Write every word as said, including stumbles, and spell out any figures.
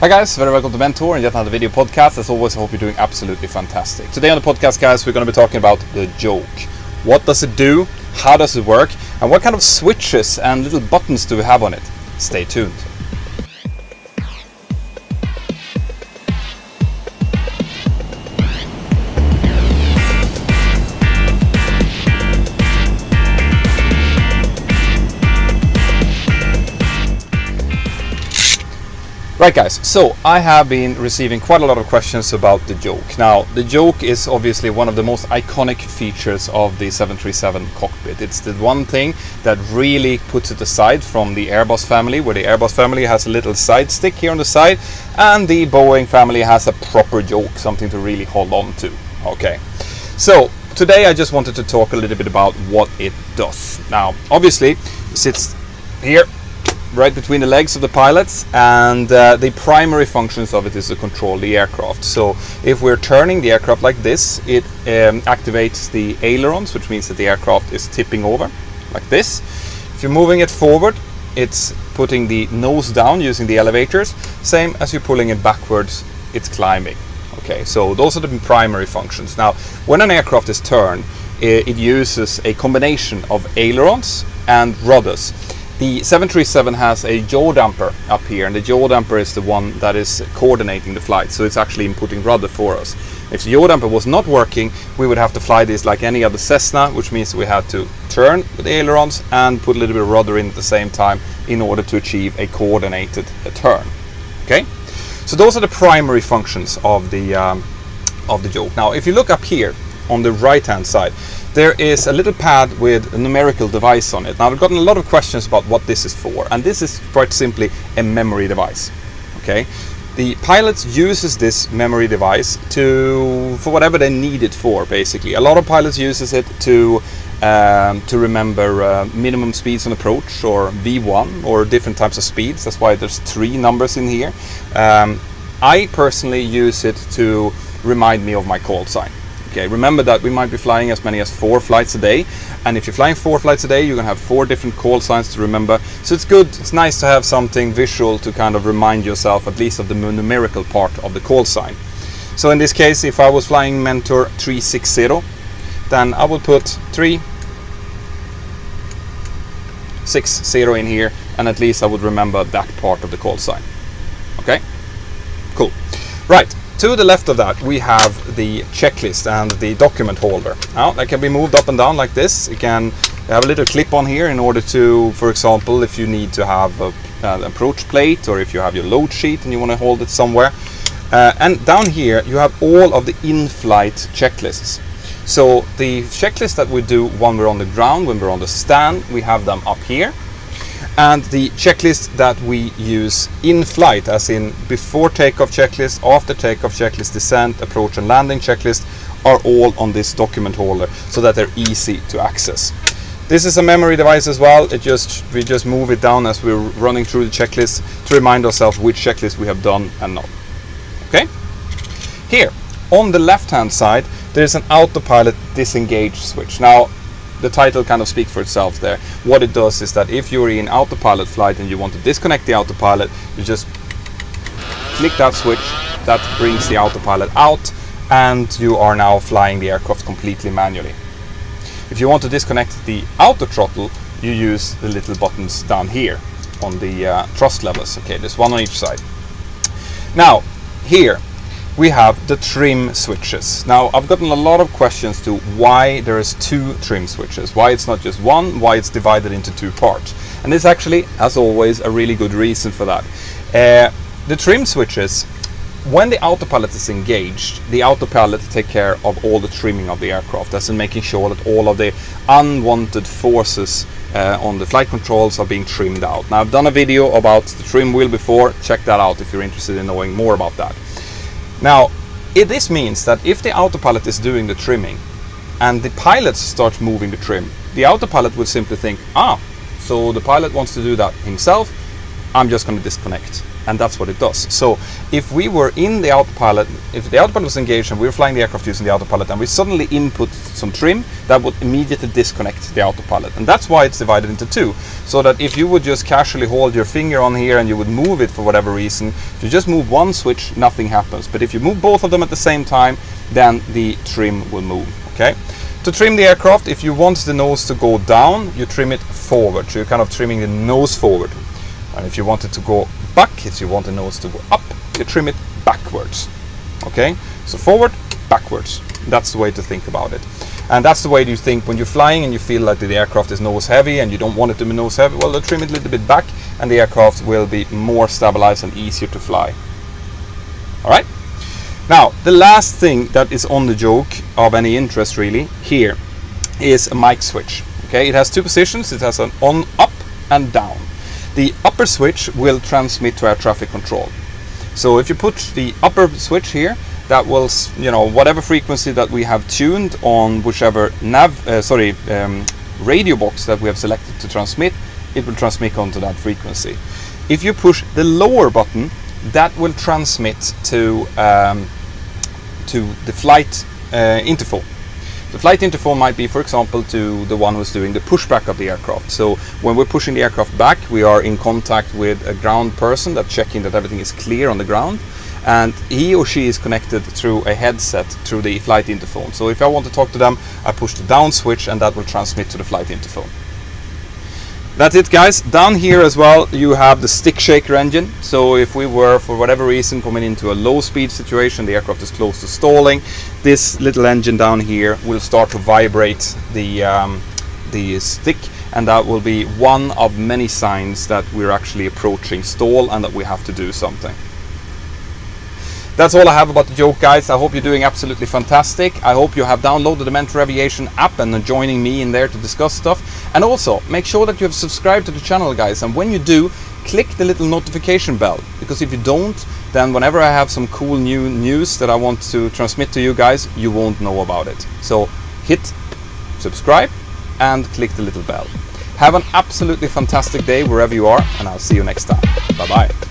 Hi guys, very welcome to Mentor and yet another video podcast. As always, I hope you're doing absolutely fantastic. Today on the podcast, guys, we're going to be talking about the yoke. What does it do? How does it work? And what kind of switches and little buttons do we have on it? Stay tuned. Right guys, so I have been receiving quite a lot of questions about the yoke. Now, the yoke is obviously one of the most iconic features of the seven thirty-seven cockpit. It's the one thing that really puts it aside from the Airbus family, where the Airbus family has a little side stick here on the side, and the Boeing family has a proper yoke, something to really hold on to. Okay, so today I just wanted to talk a little bit about what it does. Now, obviously, it sits here, right between the legs of the pilots, and uh, the primary functions of it is to control the aircraft. So if we're turning the aircraft like this, it um, activates the ailerons, which means that the aircraft is tipping over like this. If you're moving it forward, it's putting the nose down using the elevators, same as you're pulling it backwards, it's climbing. Okay, so those are the primary functions. Now, when an aircraft is turned, it uses a combination of ailerons and rudders. The seven thirty-seven has a yaw damper up here, and the yaw damper is the one that is coordinating the flight, so it's actually inputting rudder for us. If the yaw damper was not working, we would have to fly this like any other Cessna, which means we had to turn with the ailerons and put a little bit of rudder in at the same time in order to achieve a coordinated turn. Okay, so those are the primary functions of the um, of the yoke. Now, if you look up here on the right hand side, there is a little pad with a numerical device on it. Now, I've gotten a lot of questions about what this is for, and this is quite simply a memory device. Okay, the pilot uses this memory device to for whatever they need it for, basically. A lot of pilots uses it to um, to remember uh, minimum speeds on approach, or V one, or different types of speeds. That's why there's three numbers in here. Um, I personally use it to remind me of my call sign. Okay, remember that we might be flying as many as four flights a day, and if you're flying four flights a day, you're gonna have four different call signs to remember. So it's good, it's nice to have something visual to kind of remind yourself at least of the numerical part of the call sign. So in this case, if I was flying Mentor three sixty, then I would put three sixty in here, and at least I would remember that part of the call sign. Okay, cool. Right. To the left of that, we have the checklist and the document holder. Now, that can be moved up and down like this. You can have a little clip on here in order to, for example, if you need to have a, an approach plate, or if you have your load sheet and you want to hold it somewhere. Uh, and down here, you have all of the in-flight checklists. So the checklist that we do when we're on the ground, when we're on the stand, we have them up here. And the checklist that we use in flight, as in before takeoff checklist, after takeoff checklist, descent, approach and landing checklist, are all on this document holder so that they're easy to access. This is a memory device as well. It just we just move it down as we're running through the checklist to remind ourselves which checklist we have done and not. Okay? Here on the left hand side, there's an autopilot disengage switch. Now, the title kind of speaks for itself there. What it does is that if you're in autopilot flight and you want to disconnect the autopilot, you just click that switch, that brings the autopilot out, and you are now flying the aircraft completely manually. If you want to disconnect the auto throttle, you use the little buttons down here on the uh, thrust levels. Okay, there's one on each side. Now, here we have the trim switches. Now, I've gotten a lot of questions to why there is two trim switches, why it's not just one, why it's divided into two parts. And it's actually, as always, a really good reason for that. Uh, the trim switches, when the autopilot is engaged, the autopilot takes care of all the trimming of the aircraft, as in making sure that all of the unwanted forces uh, on the flight controls are being trimmed out. Now, I've done a video about the trim wheel before. Check that out if you're interested in knowing more about that. Now, it, this means that if the autopilot is doing the trimming and the pilot starts moving the trim, the autopilot will simply think, ah, so the pilot wants to do that himself, I'm just going to disconnect. And that's what it does. So if we were in the autopilot, if the autopilot was engaged and we were flying the aircraft using the autopilot and we suddenly input some trim, that would immediately disconnect the autopilot. And that's why it's divided into two. So that if you would just casually hold your finger on here and you would move it for whatever reason, if you just move one switch, nothing happens. But if you move both of them at the same time, then the trim will move, okay? To trim the aircraft, if you want the nose to go down, you trim it forward. So you're kind of trimming the nose forward. And if you want it to go back, if you want the nose to go up, you trim it backwards. Okay, so forward, backwards. That's the way to think about it. And that's the way you think when you're flying and you feel like the aircraft is nose heavy and you don't want it to be nose heavy. Well, you trim it a little bit back and the aircraft will be more stabilized and easier to fly. All right. Now, the last thing that is on the yoke of any interest really here is a mic switch. Okay, it has two positions. It has an on, up and down. The upper switch will transmit to air traffic control. So if you put the upper switch here, that will, you know, whatever frequency that we have tuned on whichever nav, uh, sorry, um, radio box that we have selected to transmit, it will transmit onto that frequency. If you push the lower button, that will transmit to um, to the flight uh, interval. The flight interval might be, for example, to the one who's doing the pushback of the aircraft. So when we're pushing the aircraft back, we are in contact with a ground person that's checking that everything is clear on the ground. And he or she is connected through a headset through the flight interphone. So if I want to talk to them, I push the down switch and that will transmit to the flight interphone. That's it, guys. Down here as well, you have the stick shaker engine. So if we were, for whatever reason, coming into a low speed situation, the aircraft is close to stalling, this little engine down here will start to vibrate the, um, the stick, and that will be one of many signs that we're actually approaching stall and that we have to do something. That's all I have about the yoke, guys. I hope you're doing absolutely fantastic. I hope you have downloaded the Mentor Aviation app and are joining me in there to discuss stuff. And also, make sure that you have subscribed to the channel, guys. And when you do, click the little notification bell. Because if you don't, then whenever I have some cool new news that I want to transmit to you guys, you won't know about it. So hit subscribe and click the little bell. Have an absolutely fantastic day wherever you are, and I'll see you next time. Bye-bye.